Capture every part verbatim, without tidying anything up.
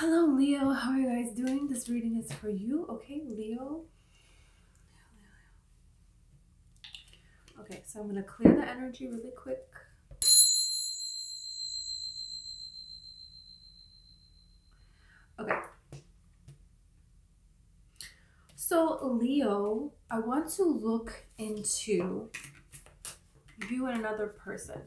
Hello Leo, how are you guys doing? This reading is for you, okay, Leo? Okay, so I'm going to clear the energy really quick. Okay. So Leo, I want to look into you and another person.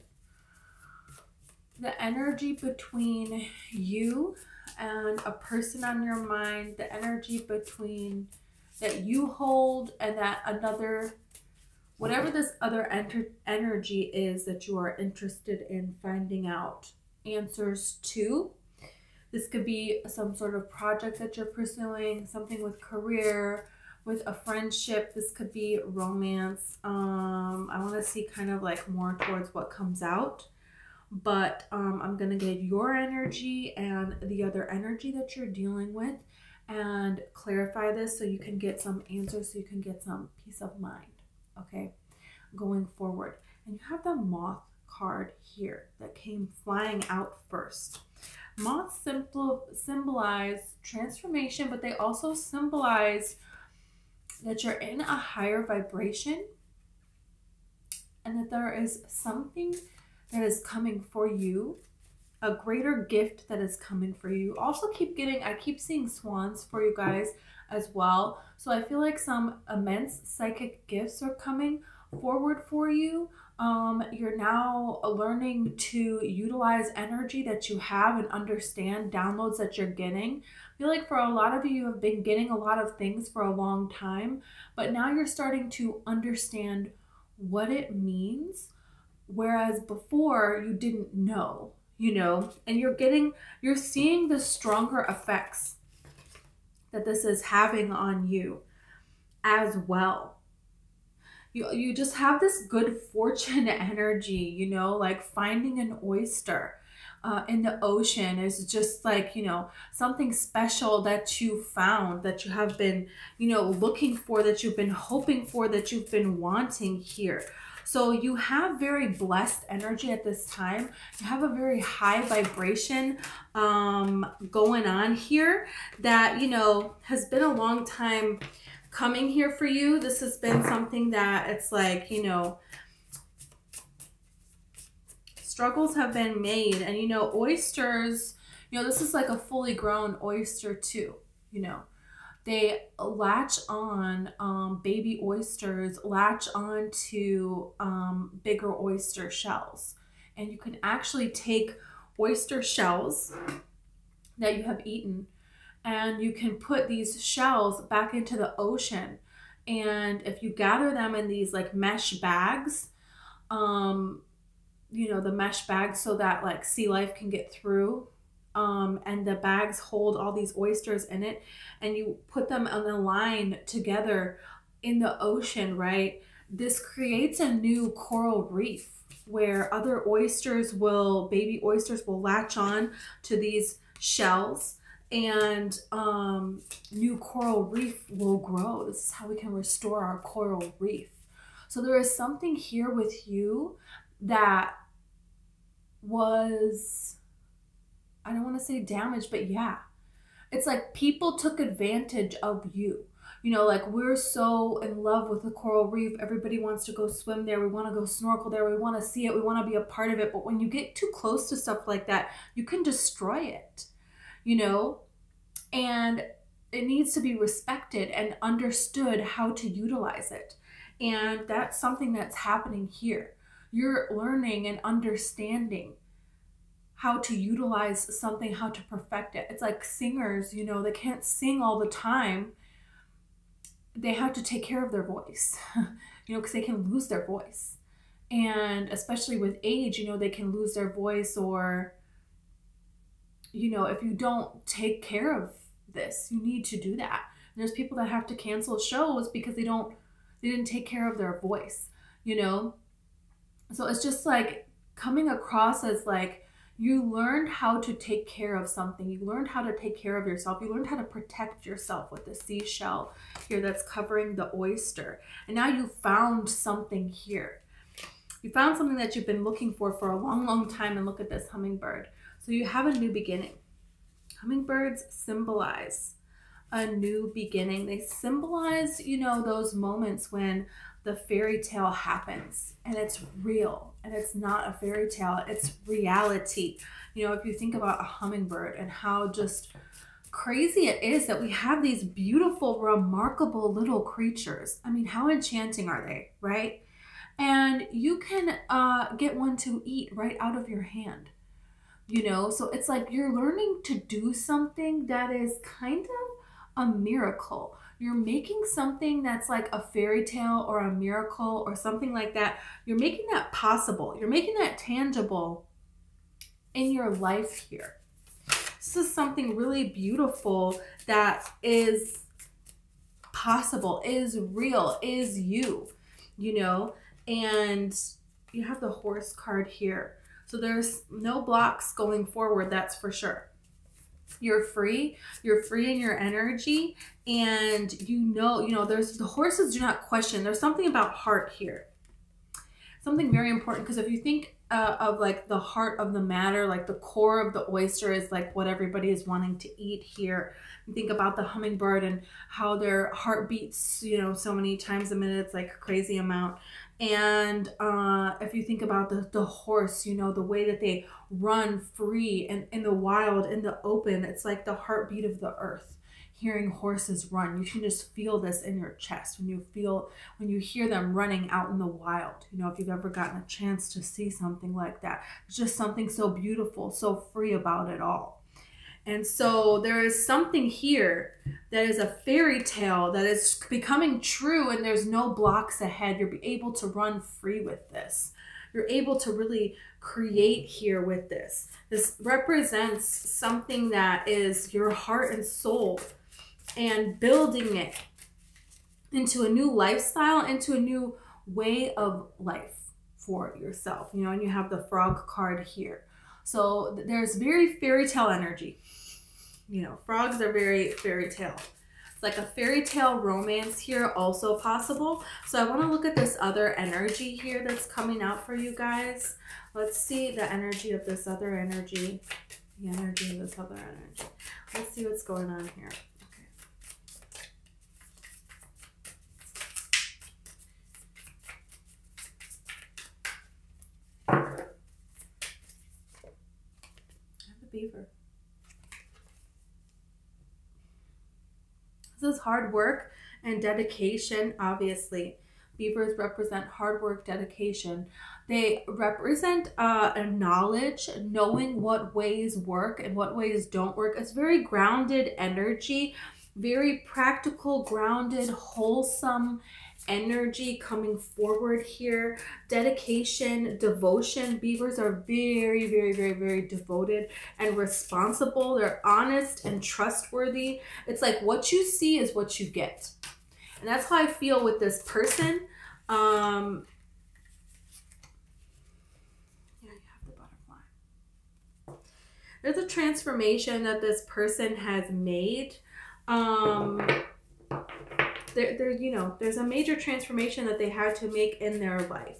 The energy between you and a person on your mind, the energy between that you hold and that another, whatever this other enter, energy is that you are interested in finding out answers to. This could be some sort of project that you're pursuing, something with career, with a friendship. This could be romance. Um, I want to see kind of like more towards what comes out. But um, I'm going to get your energy and the other energy that you're dealing with and clarify this so you can get some answers, so you can get some peace of mind, okay, going forward. And you have the moth card here that came flying out first. Moths symbolize transformation, but they also symbolize that you're in a higher vibration and that there is something that is coming for you, a greater gift that is coming for you. Also keep getting, I keep seeing swans for you guys as well. So I feel like some immense psychic gifts are coming forward for you. Um, you're now learning to utilize energy that you have and understand downloads that you're getting. I feel like for a lot of you, you have been getting a lot of things for a long time, but now you're starting to understand what it means. Whereas before you didn't know, you know, and you're getting, you're seeing the stronger effects that this is having on you as well. You, you just have this good fortune energy, you know, like finding an oyster uh, in the ocean is just like, you know, something special that you found, that you have been, you know, looking for, that you've been hoping for, that you've been wanting here. So you have very blessed energy at this time. You have a very high vibration um, going on here that, you know, has been a long time coming here for you. This has been something that it's like, you know, struggles have been made. And, you know, oysters, you know, this is like a fully grown oyster too, you know. They latch on, um, baby oysters latch on to um, bigger oyster shells. And you can actually take oyster shells that you have eaten and you can put these shells back into the ocean. And if you gather them in these like mesh bags, um, you know, the mesh bags so that like sea life can get through, Um, and the bags hold all these oysters in it, and you put them on a line together in the ocean, right? This creates a new coral reef where other oysters will, baby oysters will latch on to these shells, and um, new coral reef will grow. This is how we can restore our coral reef. So there is something here with you that was, I don't want to say damage, but yeah, it's like people took advantage of you. You know, like we're so in love with the coral reef. Everybody wants to go swim there. We want to go snorkel there. We want to see it. We want to be a part of it. But when you get too close to stuff like that, you can destroy it, you know, and it needs to be respected and understood how to utilize it. And that's something that's happening here. You're learning and understanding how to utilize something, how to perfect it. It's like singers, you know, they can't sing all the time. They have to take care of their voice, you know, because they can lose their voice. And especially with age, you know, they can lose their voice, or, you know, if you don't take care of this, you need to do that. And there's people that have to cancel shows because they don't, they didn't take care of their voice, you know? So it's just like coming across as like, you learned how to take care of something. You learned how to take care of yourself. You learned how to protect yourself with the seashell here that's covering the oyster. And now you found something here. You found something that you've been looking for for a long, long time. And look at this hummingbird. So you have a new beginning. Hummingbirds symbolize a new beginning. They symbolize, you know, those moments when the fairy tale happens and it's real, and it's not a fairy tale, it's reality. You know, if you think about a hummingbird and how just crazy it is that we have these beautiful, remarkable little creatures. I mean, how enchanting are they, right? And you can uh, get one to eat right out of your hand, you know? So it's like you're learning to do something that is kind of a miracle. You're making something that's like a fairy tale or a miracle or something like that. You're making that possible. You're making that tangible in your life here. This is something really beautiful that is possible, is real, is you, you know? And you have the horse card here. So there's no blocks going forward, that's for sure. You're free, you're free in your energy, and you know, you know, there's the horses do not question. There's something about heart here. Something very important, because if you think uh, of like the heart of the matter, like the core of the oyster is like what everybody is wanting to eat here. You think about the hummingbird and how their heart beats, you know, so many times a minute, it's like a crazy amount. And uh, if you think about the, the horse, you know, the way that they run free and in the wild, in the open, it's like the heartbeat of the earth. Hearing horses run, you can just feel this in your chest when you feel, when you hear them running out in the wild. You know, if you've ever gotten a chance to see something like that, it's just something so beautiful, so free about it all. And so there is something here that is a fairy tale that is becoming true, and there's no blocks ahead. You're able to run free with this. You're able to really create here with this. This represents something that is your heart and soul and building it into a new lifestyle, into a new way of life for yourself, you know, and you have the frog card here. So there's very fairy tale energy. You know, frogs are very fairy tale. It's like a fairy tale romance here also possible. So I want to look at this other energy here that's coming out for you guys. Let's see the energy of this other energy. The energy of this other energy. Let's see what's going on here. Beaver. This is hard work and dedication, obviously. Beavers represent hard work, dedication. They represent uh, a knowledge, knowing what ways work and what ways don't work. It's very grounded energy, very practical, grounded, wholesome energy coming forward here. Dedication, devotion. Beavers are very, very, very, very devoted and responsible. They're honest and trustworthy. It's like what you see is what you get. And that's how I feel with this person. Um, yeah, you have the butterfly. There's a transformation that this person has made. Um, There, there, you know, there's a major transformation that they had to make in their life.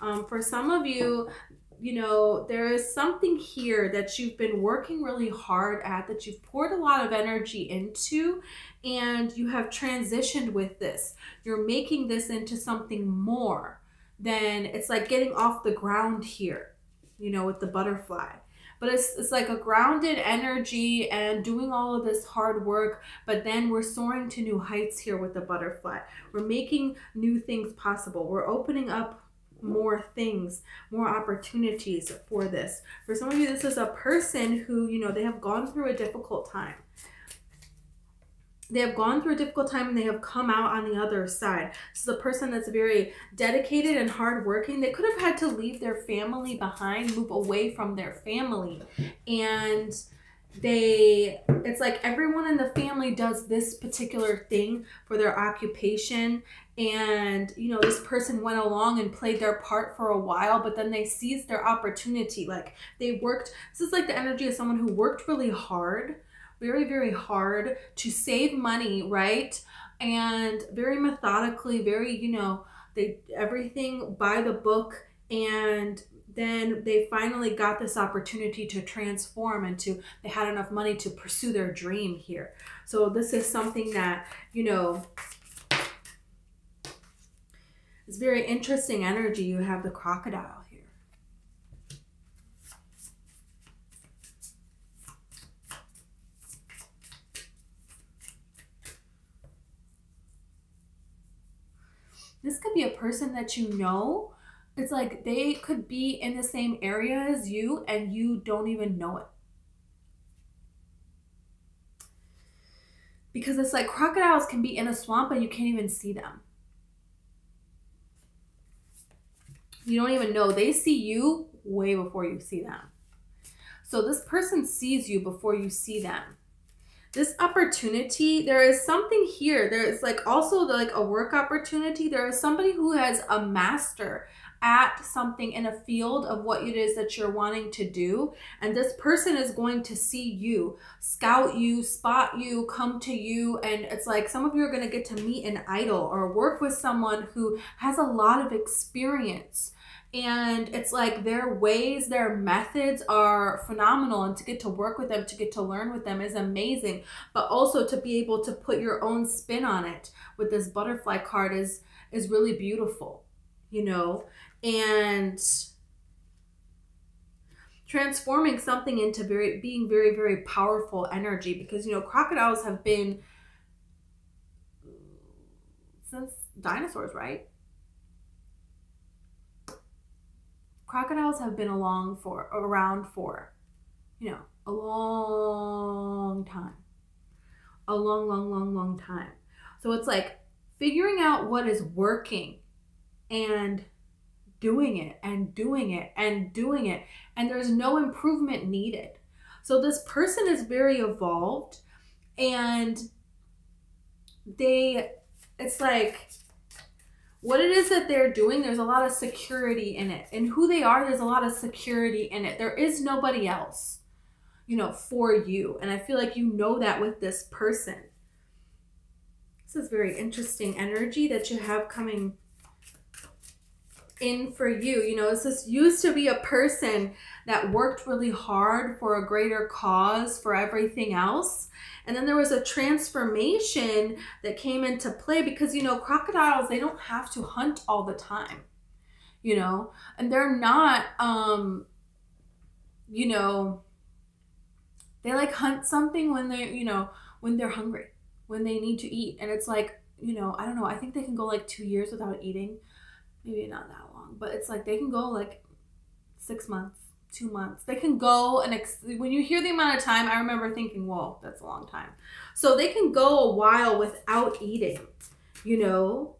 Um, for some of you, you know, there is something here that you've been working really hard at, that you've poured a lot of energy into, and you have transitioned with this. You're making this into something more than, it's like getting off the ground here, you know, with the butterfly. But it's, it's like a grounded energy and doing all of this hard work, but then we're soaring to new heights here with the butterfly. We're making new things possible. We're opening up more things, more opportunities for this. For some of you, this is a person who, you know, they have gone through a difficult time. They have gone through a difficult time and they have come out on the other side. This is a person that's very dedicated and hardworking. They could have had to leave their family behind, move away from their family. And they, it's like everyone in the family does this particular thing for their occupation. And, you know, this person went along and played their part for a while, but then they seized their opportunity. Like they worked, this is like the energy of someone who worked really hard, very, very hard to save money, right? And very methodically, very, you know, they everything by the book, and then they finally got this opportunity to transform and to, they had enough money to pursue their dream here. So this is something that, you know, it's very interesting energy. You have the crocodile here. This could be a person that you know. It's like they could be in the same area as you and you don't even know it. Because it's like crocodiles can be in a swamp and you can't even see them. You don't even know. They see you way before you see them. So this person sees you before you see them. This opportunity, there is something here. There is like also like a work opportunity. There is somebody who has a master at something in a field of what it is that you're wanting to do. And this person is going to see you, scout you, spot you, come to you. And it's like some of you are going to get to meet an idol or work with someone who has a lot of experience. And it's like their ways, their methods are phenomenal, and to get to work with them, to get to learn with them is amazing. But also to be able to put your own spin on it with this butterfly card is, is really beautiful, you know, and transforming something into very, being very, very powerful energy, because, you know, crocodiles have been since dinosaurs, right? Crocodiles have been along for, around for, you know, a long time, a long, long, long, long time. So it's like figuring out what is working and doing it and doing it and doing it. And there's no improvement needed. So this person is very evolved, and they, it's like, what it is that they're doing, there's a lot of security in it. And who they are, there's a lot of security in it. There is nobody else, you know, for you. And I feel like you know that with this person. This is very interesting energy that you have coming in for you. You know, this used to be a person that worked really hard for a greater cause, for everything else. And then there was a transformation that came into play because, you know, crocodiles, they don't have to hunt all the time, you know, and they're not, um, you know, they like hunt something when they're, you know, when they're hungry, when they need to eat. And it's like, you know, I don't know, I think they can go like two years without eating. Maybe not that long, but it's like they can go like six months. Two months. They can go, and ex when you hear the amount of time, I remember thinking, whoa, that's a long time. So they can go a while without eating, you know.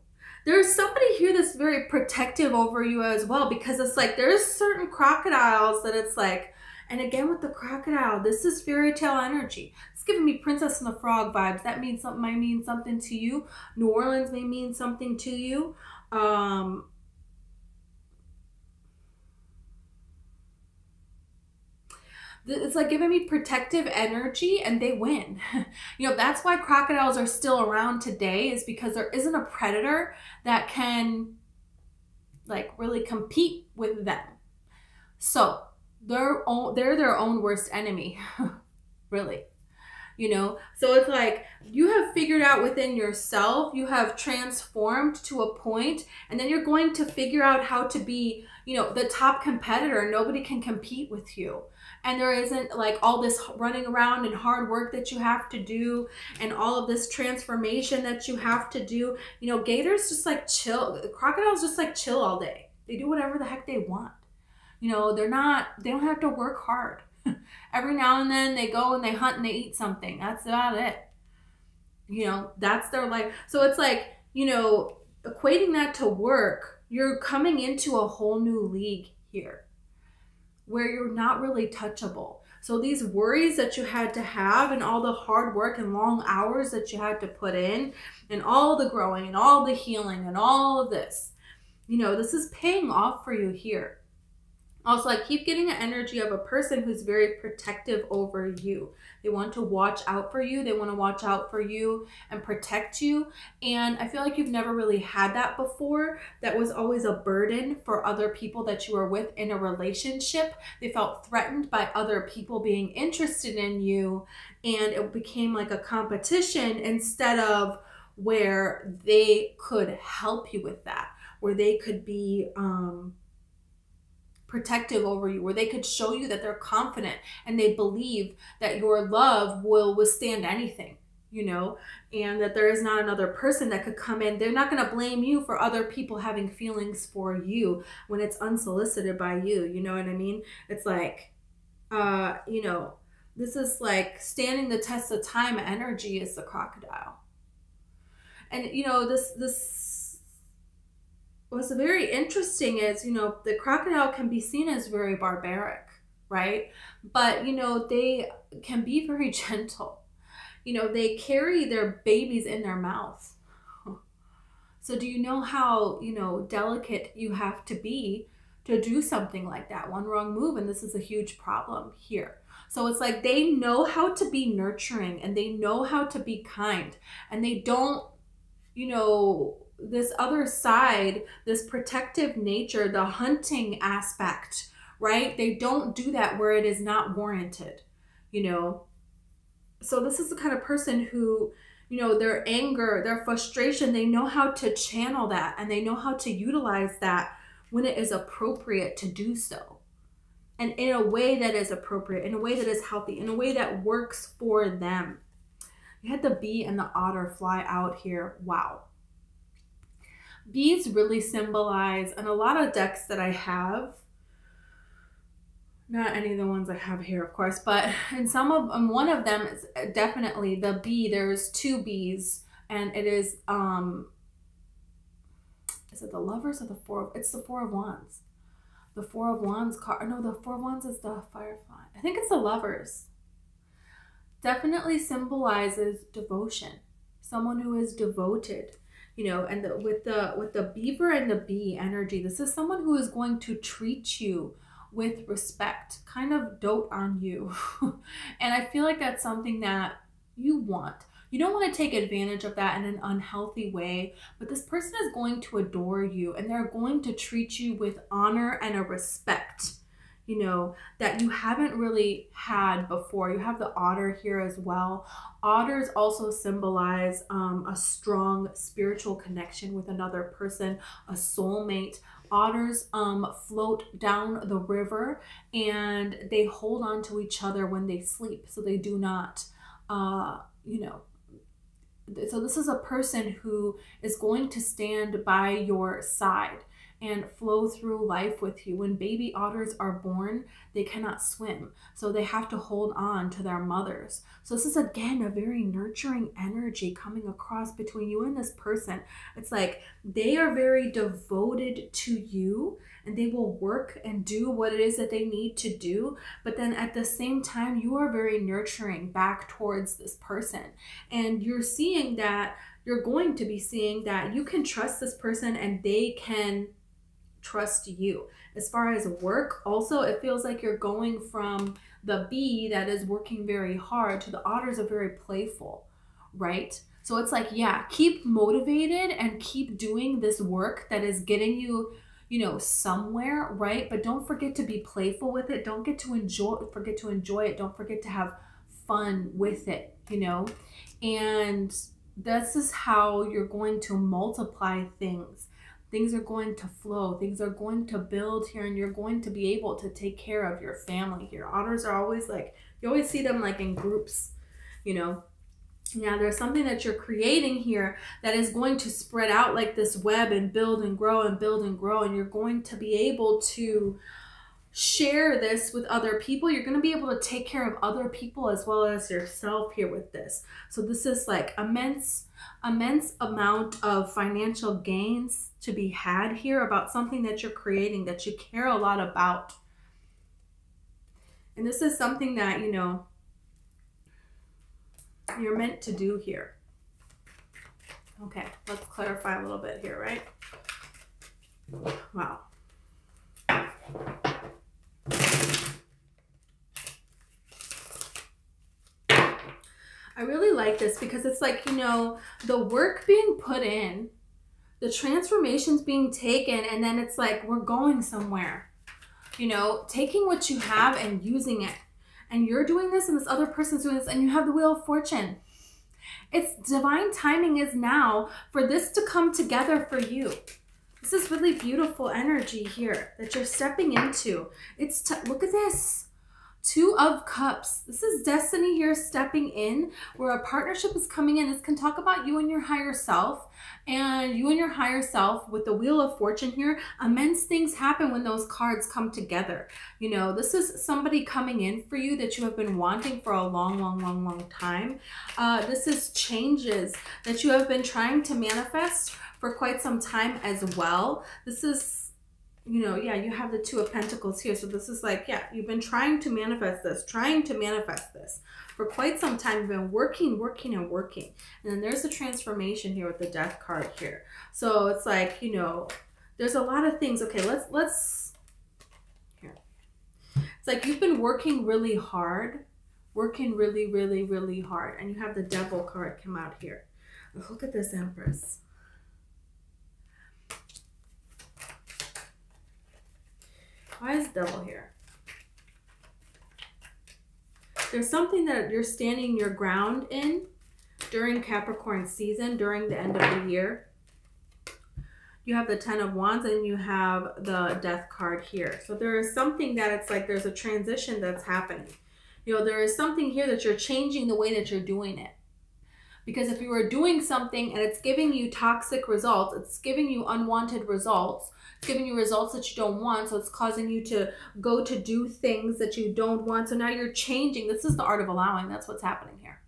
There's somebody here that's very protective over you as well, because it's like there's certain crocodiles that it's like, and again with the crocodile, this is fairy tale energy. It's giving me Princess and the Frog vibes. That means something, might mean something to you. New Orleans may mean something to you. Um... It's like giving me protective energy, and they win. You know, that's why crocodiles are still around today, is because there isn't a predator that can like really compete with them. So they're, own, they're their own worst enemy, really, you know? So it's like you have figured out within yourself, you have transformed to a point, and then you're going to figure out how to be, you know, the top competitor. Nobody can compete with you. And there isn't like all this running around and hard work that you have to do and all of this transformation that you have to do. You know, gators just like chill. Crocodiles just like chill all day. They do whatever the heck they want. You know, they're not, they don't have to work hard. Every now and then they go and they hunt and they eat something. That's about it. You know, that's their life. So it's like, you know, equating that to work, you're coming into a whole new league here, where you're not really touchable. So these worries that you had to have and all the hard work and long hours that you had to put in and all the growing and all the healing and all of this, you know, this is paying off for you here. Also, I keep getting an energy of a person who's very protective over you. They want to watch out for you. They want to watch out for you and protect you. And I feel like you've never really had that before. That was always a burden for other people that you were with in a relationship. They felt threatened by other people being interested in you. And it became like a competition instead of where they could help you with that, where they could be um, protective over you, where they could show you that they're confident and they believe that your love will withstand anything, you know, and that there is not another person that could come in. They're not going to blame you for other people having feelings for you when it's unsolicited by you. You know what I mean? It's like, uh, you know, this is like standing the test of time energy is the crocodile. And, you know, this, this, what's very interesting is, you know, the crocodile can be seen as very barbaric, right? But, you know, they can be very gentle. You know, they carry their babies in their mouth. So do you know how, you know, delicate you have to be to do something like that? One wrong move, and this is a huge problem here. So it's like they know how to be nurturing and they know how to be kind, and they don't, you know, this other side, this protective nature, the hunting aspect, right? They don't do that where it is not warranted, you know? So this is the kind of person who, you know, their anger, their frustration, they know how to channel that, and they know how to utilize that when it is appropriate to do so. And in a way that is appropriate, in a way that is healthy, in a way that works for them. You had the bee and the otter fly out here. Wow. Bees really symbolize, and a lot of decks that I have, not any of the ones I have here, of course, but in some of them, one of them is definitely the bee. There's two bees, and it is, um, is it the Lovers or the Four? It's the Four of Wands. The Four of Wands card. No, the Four of Wands is the Firefly. I think it's the Lovers. Definitely symbolizes devotion, someone who is devoted, you know, and the, with the with the beaver and the bee energy, this is someone who is going to treat you with respect, kind of dote on you. And I feel like that's something that you want. You don't want to take advantage of that in an unhealthy way, but this person is going to adore you, and they're going to treat you with honor and a respect, you know, that you haven't really had before. You have the otter here as well. Otters also symbolize um, a strong spiritual connection with another person, a soulmate. Otters um, float down the river, and they hold on to each other when they sleep. So they do not, uh, you know, so this is a person who is going to stand by your side and flow through life with you. When baby otters are born, they cannot swim, so they have to hold on to their mothers. So this is, again, a very nurturing energy coming across between you and this person. It's like they are very devoted to you, and they will work and do what it is that they need to do. But then at the same time, you are very nurturing back towards this person. And you're seeing that, you're going to be seeing that you can trust this person, and they can trust you. As far as work, also, it feels like you're going from the bee that is working very hard to the otters are very playful, right? So it's like, yeah, keep motivated and keep doing this work that is getting you, you know, somewhere, right? But don't forget to be playful with it. Don't get to enjoy, forget to enjoy it. Don't forget to have fun with it, you know? And this is how you're going to multiply things. Things are going to flow. Things are going to build here, and you're going to be able to take care of your family here. Otters are always like, you always see them like in groups, you know. Now there's something that you're creating here that is going to spread out like this web and build and grow and build and grow. And you're going to be able to share this with other people. You're going to be able to take care of other people as well as yourself here with this. So this is like immense, immense amount of financial gains to be had here about something that you're creating that you care a lot about. And this is something that, you know, you're meant to do here. Okay, let's clarify a little bit here, right? Wow. I really like this because it's like, you know, the work being put in, the transformation's being taken, and then it's like, we're going somewhere. You know, taking what you have and using it. And you're doing this and this other person's doing this and you have the Wheel of Fortune. It's divine timing is now for this to come together for you. This is really beautiful energy here that you're stepping into. It's t look at this. Two of Cups. This is destiny here stepping in where a partnership is coming in. This can talk about you and your higher self, and you and your higher self with the Wheel of Fortune here. Immense things happen when those cards come together. You know, this is somebody coming in for you that you have been wanting for a long, long, long, long time. Uh, this is changes that you have been trying to manifest for quite some time as well. This is, you know, yeah, you have the Two of Pentacles here. So this is like, yeah, you've been trying to manifest this, trying to manifest this for quite some time. You've been working, working, and working. And then there's the transformation here with the Death card here. So it's like, you know, there's a lot of things. Okay, let's, let's, here. It's like you've been working really hard, working really, really, really hard. And you have the Devil card come out here. Look at this, Empress. Why is Devil here? There's something that you're standing your ground in during Capricorn season, during the end of the year. You have the Ten of Wands and you have the Death card here. So there is something that it's like there's a transition that's happening. You know, there is something here that you're changing the way that you're doing it. Because if you are doing something and it's giving you toxic results, it's giving you unwanted results, it's giving you results that you don't want, so it's causing you to go to do things that you don't want. So now you're changing. This is the art of allowing. That's what's happening here.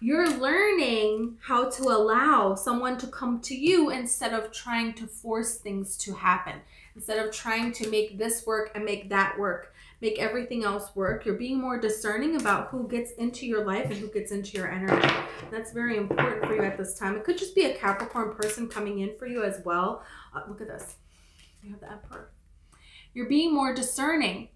You're learning how to allow someone to come to you instead of trying to force things to happen, instead of trying to make this work and make that work, make everything else work. You're being more discerning about who gets into your life and who gets into your energy. That's very important for you at this time. It could just be a Capricorn person coming in for you as well. Uh, look at this. You have the Emperor. You're being more discerning.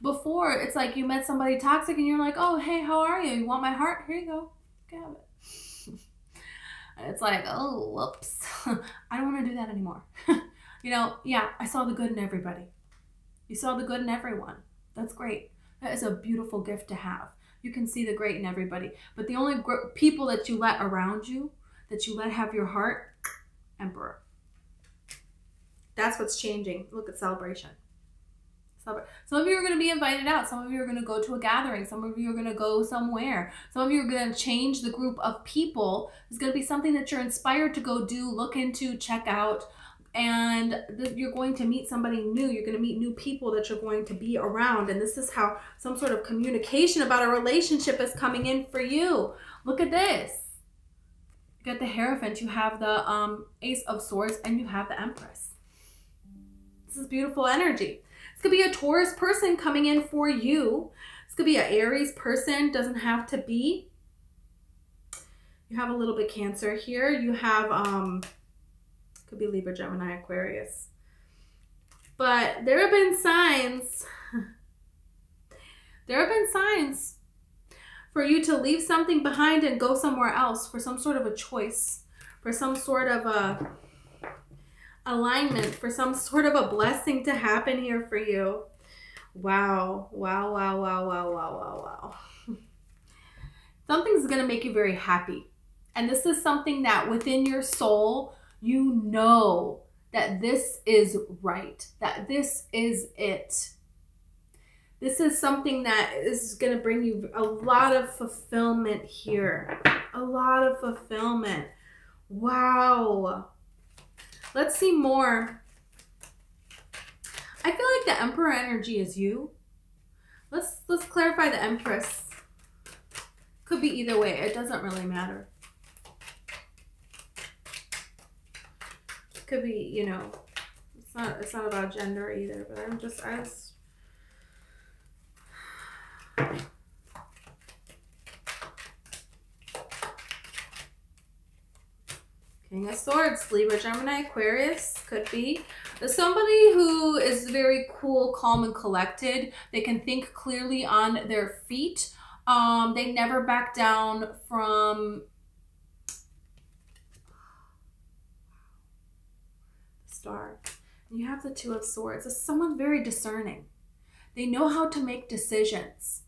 Before, it's like you met somebody toxic and you're like, oh, hey, how are you? You want my heart? Here you go. Grab it. And it's like, oh, whoops. I don't want to do that anymore. You know, yeah, I saw the good in everybody. You saw the good in everyone. That's great. That is a beautiful gift to have. You can see the great in everybody. But the only people that you let around you, that you let have your heart, Emperor. That's what's changing. Look at celebration. Some of you are going to be invited out. Some of you are going to go to a gathering. Some of you are going to go somewhere. Some of you are going to change the group of people. It's going to be something that you're inspired to go do, look into, check out. And you're going to meet somebody new. You're going to meet new people that you're going to be around. And this is how some sort of communication about a relationship is coming in for you. Look at this. You got the Hierophant. You have the um, Ace of Swords. And you have the Empress. This is beautiful energy. This could be a Taurus person coming in for you. This could be an Aries person. Doesn't have to be. You have a little bit Cancer here. You have... Um, could be Libra, Gemini, Aquarius. But there have been signs. There have been signs for you to leave something behind and go somewhere else, for some sort of a choice, for some sort of a alignment, for some sort of a blessing to happen here for you. Wow. Wow, wow, wow, wow, wow, wow, wow. Something's going to make you very happy. And this is something that within your soul, you know that this is right, that this is it. This is something that is going to bring you a lot of fulfillment here. A lot of fulfillment. Wow. Let's see more. I feel like the Emperor energy is you. Let's, let's clarify the Empress. Could be either way. It doesn't really matter. Could be, you know, it's not it's not about gender either, but I'm just I was King of Swords, Libra, Gemini, Aquarius, could be. Somebody who is very cool, calm, and collected. They can think clearly on their feet. Um, they never back down from... Star. And you have the Two of Swords. It's someone very discerning. They know how to make decisions.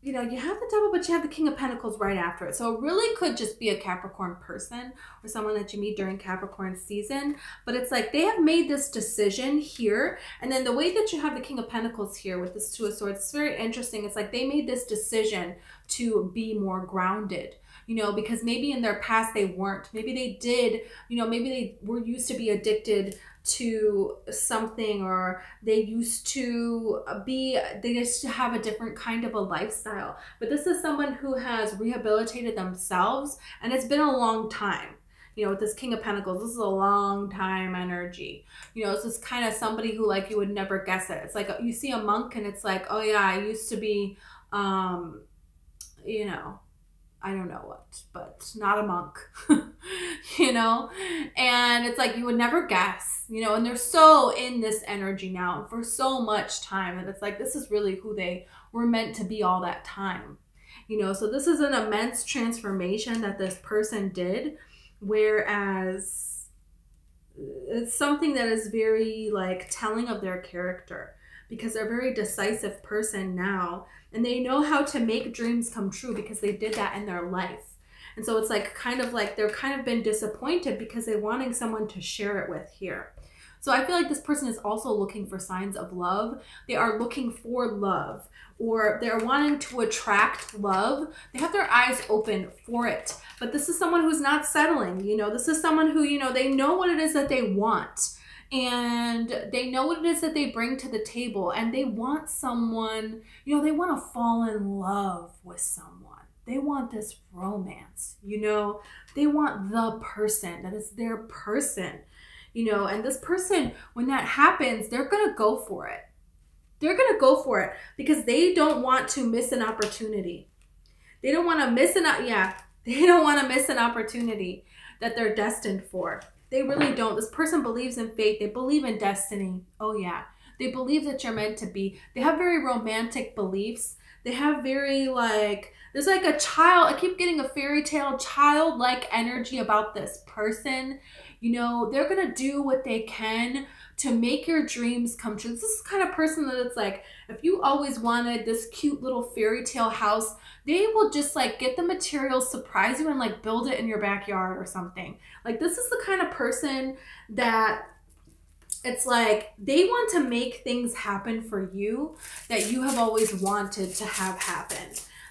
You know, you have the Devil, but you have the King of Pentacles right after it. So it really could just be a Capricorn person or someone that you meet during Capricorn season. But it's like they have made this decision here. And then the way that you have the King of Pentacles here with this Two of Swords, it's very interesting. It's like they made this decision to be more grounded, you know, because maybe in their past they weren't. Maybe they did, you know, maybe they were used to be addicted to something, or they used to be, they used to have a different kind of a lifestyle. But this is someone who has rehabilitated themselves, and it's been a long time. You know, with this King of Pentacles, this is a long time energy. You know, it's just kind of somebody who, like, you would never guess it. It's like you see a monk and it's like, oh yeah, I used to be, um, you know, I don't know what, but not a monk, you know? And it's like, you would never guess, you know, and they're so in this energy now for so much time. And it's like, this is really who they were meant to be all that time, you know? So this is an immense transformation that this person did, whereas it's something that is very, like, telling of their character, because they're a very decisive person now, and they know how to make dreams come true because they did that in their life. And so it's like kind of like they're kind of been disappointed because they're wanting someone to share it with here. So I feel like this person is also looking for signs of love. They are looking for love, or they're wanting to attract love. They have their eyes open for it. But this is someone who's not settling, you know. This is someone who, you know, they know what it is that they want. And they know what it is that they bring to the table, and they want someone, you know, they want to fall in love with someone. They want this romance, you know, they want the person that is their person, you know, and this person, when that happens, they're going to go for it. They're going to go for it because they don't want to miss an opportunity. They don't want to miss an, yeah, they don't want to miss an opportunity that they're destined for. They really don't. This person believes in fate. They believe in destiny. Oh, yeah. They believe that you're meant to be. They have very romantic beliefs. They have very, like, there's like a child. I keep getting a fairy tale childlike energy about this person. You know, they're going to do what they can to make your dreams come true. This is the kind of person that it's like, if you always wanted this cute little fairy tale house, they will just, like, get the materials, surprise you, and, like, build it in your backyard or something. Like, this is the kind of person that it's like they want to make things happen for you that you have always wanted to have happen,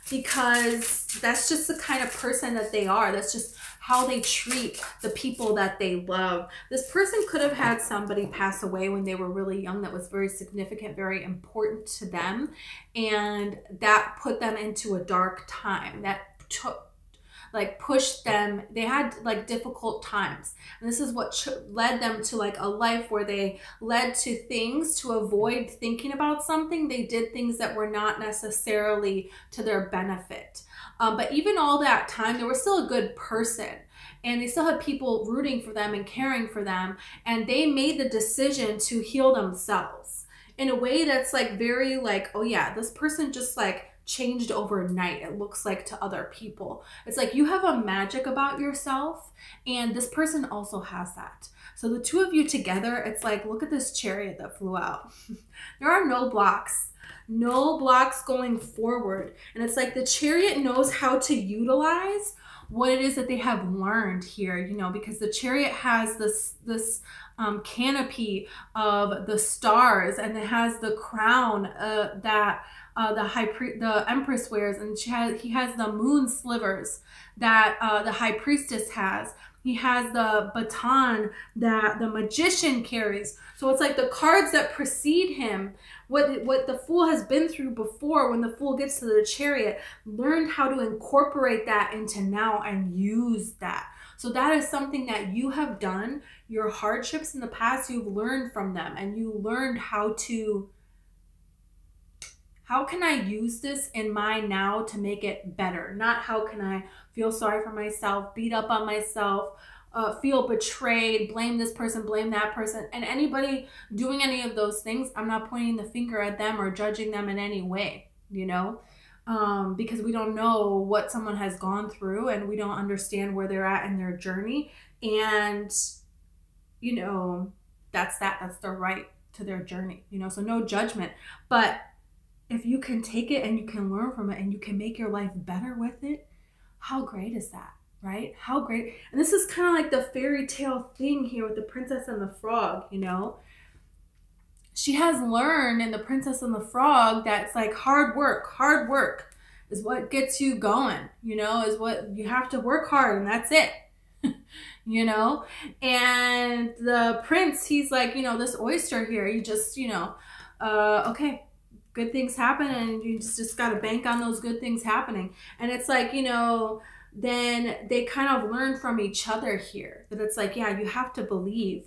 because that's just the kind of person that they are. That's just how they treat the people that they love. This person could have had somebody pass away when they were really young that was very significant, very important to them, and that put them into a dark time. That took, like, pushed them. They had, like, difficult times, and this is what led them to, like, a life where they led to things to avoid thinking about something. They did things that were not necessarily to their benefit. Um, but even all that time, they were still a good person, and they still had people rooting for them and caring for them. And they made the decision to heal themselves in a way that's, like, very, like, oh yeah, this person just, like, changed overnight, it looks like, to other people. It's like you have a magic about yourself, and this person also has that. So the two of you together, it's like, look at this chariot that flew out. There are no blocks. No blocks going forward. And it's like the chariot knows how to utilize what it is that they have learned here, you know, because the chariot has this this um, canopy of the stars, and it has the crown uh, that uh, the high pri the empress wears, and she has, he has the moon slivers that uh, the high priestess has. He has the baton that the magician carries. So it's like the cards that precede him, what, what the fool has been through before when the fool gets to the chariot, learned how to incorporate that into now and use that. So that is something that you have done. Your hardships in the past, you've learned from them, and you learned how to how can I use this in my now to make it better? Not how can I feel sorry for myself, beat up on myself, uh, feel betrayed, blame this person, blame that person. And anybody doing any of those things, I'm not pointing the finger at them or judging them in any way, you know, um, because we don't know what someone has gone through and we don't understand where they're at in their journey. And, you know, that's that, that's their right to their journey, you know, so no judgment. But if you can take it and you can learn from it and you can make your life better with it, how great is that, right? How great. And this is kind of like the fairy tale thing here with the princess and the frog, you know. She has learned in the princess and the frog that it's like hard work, hard work is what gets you going, you know, is what you have to work hard and that's it. You know, and the prince, he's like, you know, this oyster here, you just, you know, uh, okay, good things happen and you just, just got to bank on those good things happening. And it's like, you know, then they kind of learn from each other here that it's like, yeah, you have to believe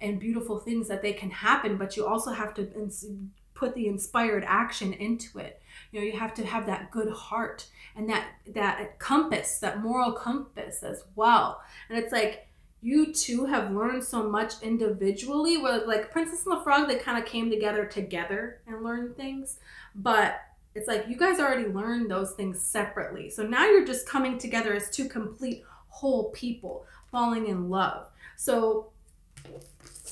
in beautiful things that they can happen, but you also have to put the inspired action into it. You know, you have to have that good heart and that, that compass, that moral compass as well. And it's like, you two have learned so much individually, where like Princess and the Frog, they kind of came together together and learned things. But it's like, you guys already learned those things separately. So now you're just coming together as two complete whole people falling in love. So,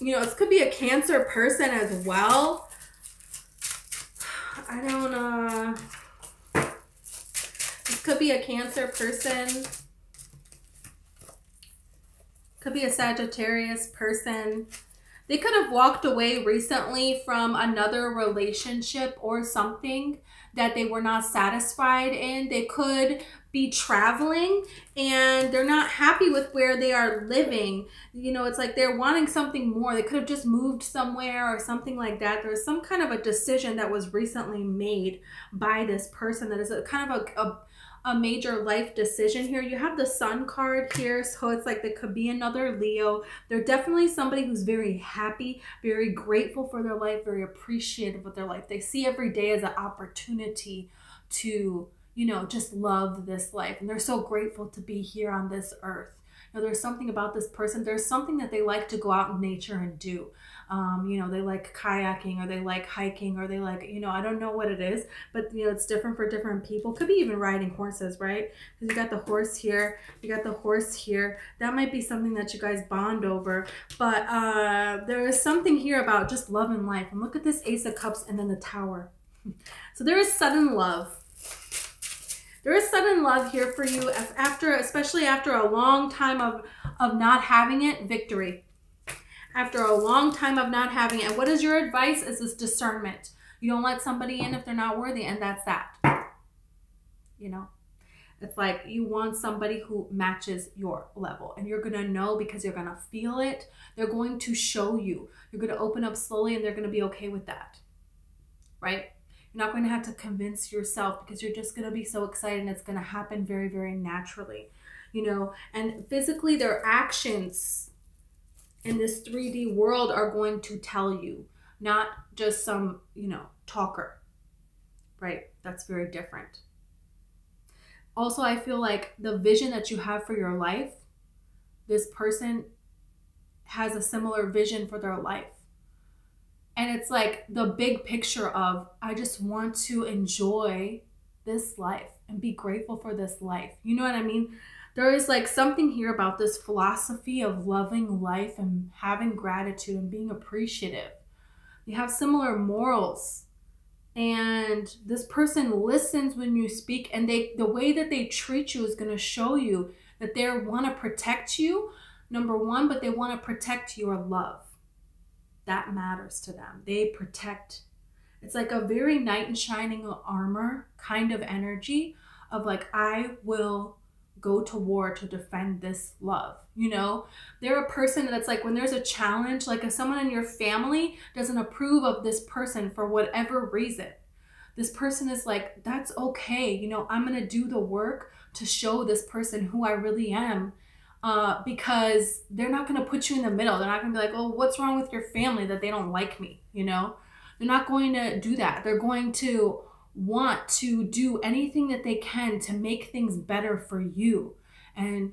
you know, this could be a Cancer person as well. I don't, uh, this could be a Cancer person. Could be a Sagittarius person. They could have walked away recently from another relationship or something that they were not satisfied in. They could be traveling and they're not happy with where they are living. You know, it's like they're wanting something more. They could have just moved somewhere or something like that. There's some kind of a decision that was recently made by this person that is a kind of a, a a major life decision here. You have the Sun card here, so it's like there could be another Leo. They're definitely somebody who's very happy, very grateful for their life, very appreciative of their life. They see every day as an opportunity to, you know, just love this life. And they're so grateful to be here on this earth. You know, there's something about this person. There's something that they like to go out in nature and do. Um, you know, they like kayaking or they like hiking or they like, you know, I don't know what it is, but you know, it's different for different people. Could be even riding horses, right? Because you got the horse here, you got the horse here. That might be something that you guys bond over, but uh, there is something here about just love and life. And look at this Ace of Cups and then the Tower. So there is sudden love. There is sudden love here for you after, especially after a long time of, of not having it, victory. After a long time of not having it. And what is your advice? Is this discernment. You don't let somebody in if they're not worthy, and that's that. You know, it's like you want somebody who matches your level, and you're going to know because you're going to feel it. They're going to show you. You're going to open up slowly, and they're going to be okay with that, right? You're not going to have to convince yourself because you're just going to be so excited, and it's going to happen very, very naturally, you know, and physically their actions in this three D world are going to tell you, not just some, you know, talker, right? That's very different. Also, I feel like the vision that you have for your life, this person has a similar vision for their life. And it's like the big picture of, I just want to enjoy this life and be grateful for this life. You know what I mean? There is like something here about this philosophy of loving life and having gratitude and being appreciative. You have similar morals, and this person listens when you speak, and they, the way that they treat you is going to show you that they want to protect you, number one, but they want to protect your love. That matters to them. They protect. It's like a very knight in shining armor kind of energy of like, I will go to war to defend this love. You know, they're a person that's like, when there's a challenge, like if someone in your family doesn't approve of this person for whatever reason, this person is like, that's okay. You know, I'm going to do the work to show this person who I really am, uh, because they're not going to put you in the middle. They're not going to be like, oh, what's wrong with your family that they don't like me? You know, they're not going to do that. They're going to want to do anything that they can to make things better for you. And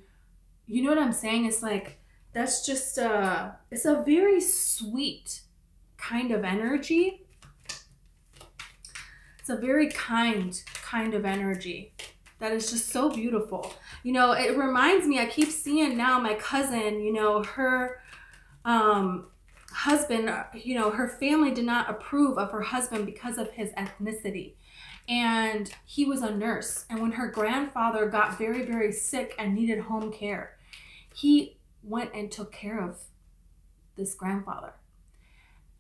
you know what I'm saying? It's like, that's just a, it's a very sweet kind of energy. It's a very kind kind of energy that is just so beautiful. You know, it reminds me, I keep seeing now my cousin, you know, her um, husband, you know, her family did not approve of her husband because of his ethnicity. And he was a nurse. And when her grandfather got very, very sick and needed home care, he went and took care of this grandfather.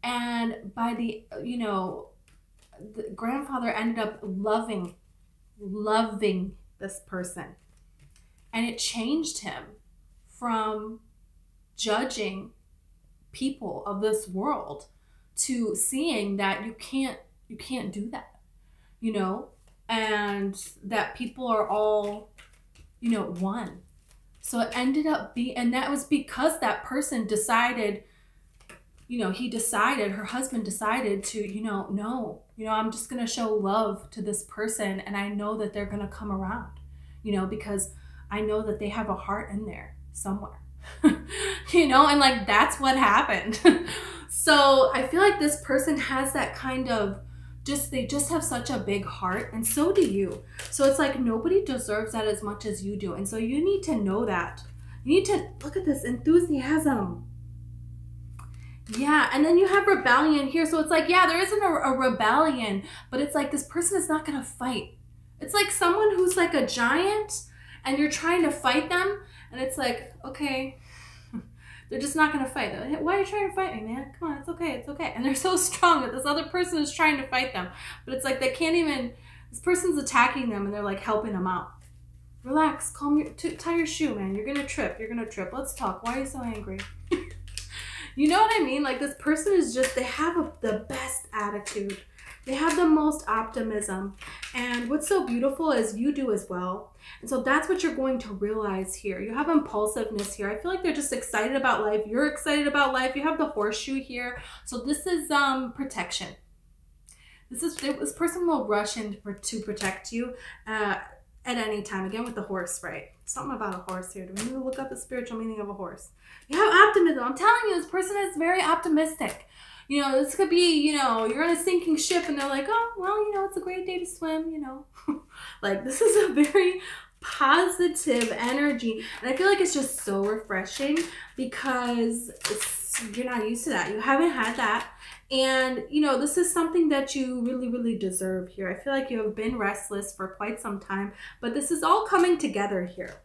And by the, you know, the grandfather ended up loving, loving this person. And it changed him from judging people of this world to seeing that you can't, you can't do that. You know, and that people are all, you know, one. So it ended up being, and that was because that person decided, you know, he decided, her husband decided to, you know, no, you know, I'm just going to show love to this person. And I know that they're going to come around, you know, because I know that they have a heart in there somewhere, you know, and like, that's what happened. So I feel like this person has that kind of, just, they just have such a big heart, and so do you. So it's like nobody deserves that as much as you do, and so you need to know that. You need to look at this enthusiasm. Yeah, and then you have rebellion here. So it's like, yeah, there isn't a, a rebellion, but it's like this person is not gonna fight. It's like someone who's like a giant and you're trying to fight them, and it's like, okay, they're just not going to fight. Like, why are you trying to fight me, man? Come on, it's okay, it's okay. And they're so strong that this other person is trying to fight them. But it's like they can't even, this person's attacking them and they're like helping them out. Relax, calm your, tie your shoe, man. You're going to trip, you're going to trip. Let's talk. Why are you so angry? You know what I mean? Like this person is just, they have a, the best attitude. They have the most optimism. And what's so beautiful is you do as well. And so that's what you're going to realize here. You have impulsiveness here. I feel like they're just excited about life. You're excited about life. You have the horseshoe here. So this is um, protection. This is this person will rush in to protect you uh, at any time. Again, with the horse, right? Something about a horse here. Do we need to look up the spiritual meaning of a horse? You have optimism. I'm telling you, this person is very optimistic. You know, this could be, you know, you're on a sinking ship and they're like, oh, well, you know, it's a great day to swim, you know. Like, this is a very positive energy. And I feel like it's just so refreshing because it's, you're not used to that. You haven't had that. And, you know, this is something that you really, really deserve here. I feel like you have been restless for quite some time, but this is all coming together here.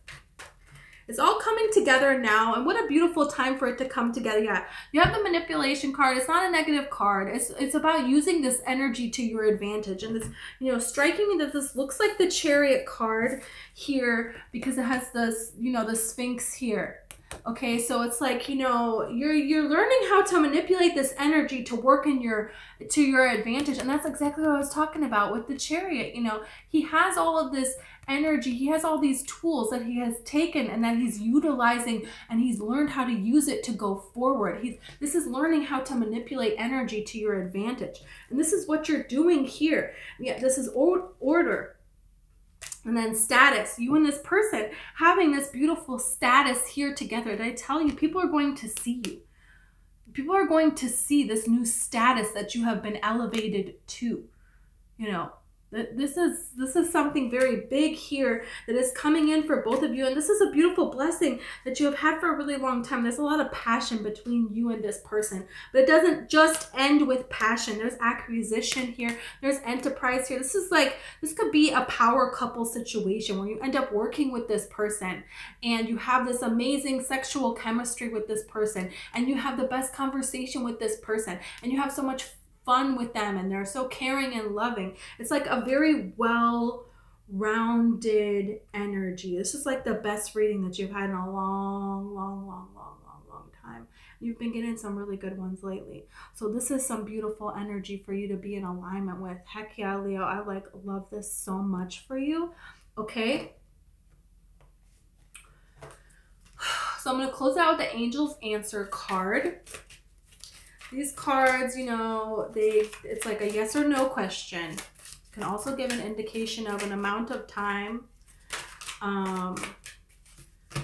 It's all coming together now, and what a beautiful time for it to come together. Yeah, you have the manipulation card. It's not a negative card. It's it's about using this energy to your advantage. And this, you know, striking me that this looks like the Chariot card here because it has this, you know, the Sphinx here. Okay, so it's like, you know, you're you're learning how to manipulate this energy to work in your to your advantage. And that's exactly what I was talking about with the Chariot. You know, he has all of this energy, he has all these tools that he has taken and that he's utilizing, and he's learned how to use it to go forward. He's this is learning how to manipulate energy to your advantage, and this is what you're doing here. Yeah, this is order. And then status, you and this person having this beautiful status here together. Did I tell you, people are going to see you. People are going to see this new status that you have been elevated to. You know, this is, this is something very big here that is coming in for both of you. And this is a beautiful blessing that you have had for a really long time. There's a lot of passion between you and this person. But it doesn't just end with passion. There's acquisition here. There's enterprise here. This is like, this could be a power couple situation where you end up working with this person. And you have this amazing sexual chemistry with this person. And you have the best conversation with this person. And you have so much fun. fun with them, and they're so caring and loving. It's like a very well-rounded energy. This is like the best reading that you've had in a long, long, long, long, long, long time. You've been getting some really good ones lately. So this is some beautiful energy for you to be in alignment with. Heck yeah, Leo, I like love this so much for you. Okay. So I'm going to close out with the Angel's Answer card. These cards, you know, they it's like a yes or no question. Can also give an indication of an amount of time. Um,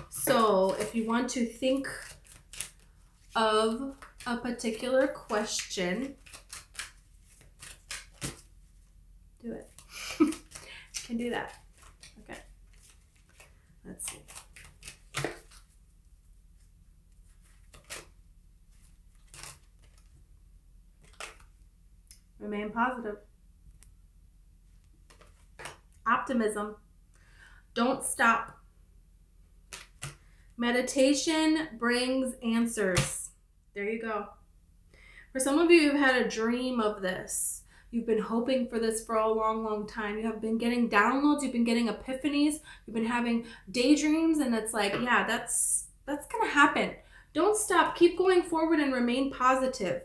so if you want to think of a particular question, do it. You can do that. Okay. Let's see. Remain positive. Optimism. Don't stop. Meditation brings answers. There you go. For some of you, you've had a dream of this. You've been hoping for this for a long, long time. You have been getting downloads. You've been getting epiphanies. You've been having daydreams. And it's like, yeah, that's, that's going to happen. Don't stop. Keep going forward and remain positive.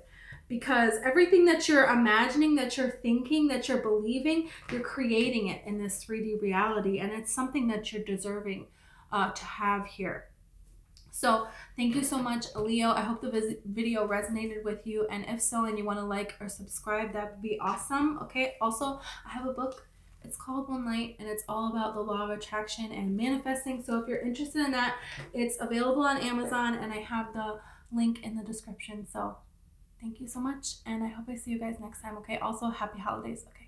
Because everything that you're imagining, that you're thinking, that you're believing, you're creating it in this three D reality. And it's something that you're deserving uh, to have here. So thank you so much, Leo. I hope the video resonated with you. And if so, and you want to like or subscribe, that would be awesome. Okay. Also, I have a book. It's called One Light, and it's all about the law of attraction and manifesting. So if you're interested in that, it's available on Amazon, and I have the link in the description. So thank you so much, and I hope I see you guys next time, okay? Also, happy holidays, okay?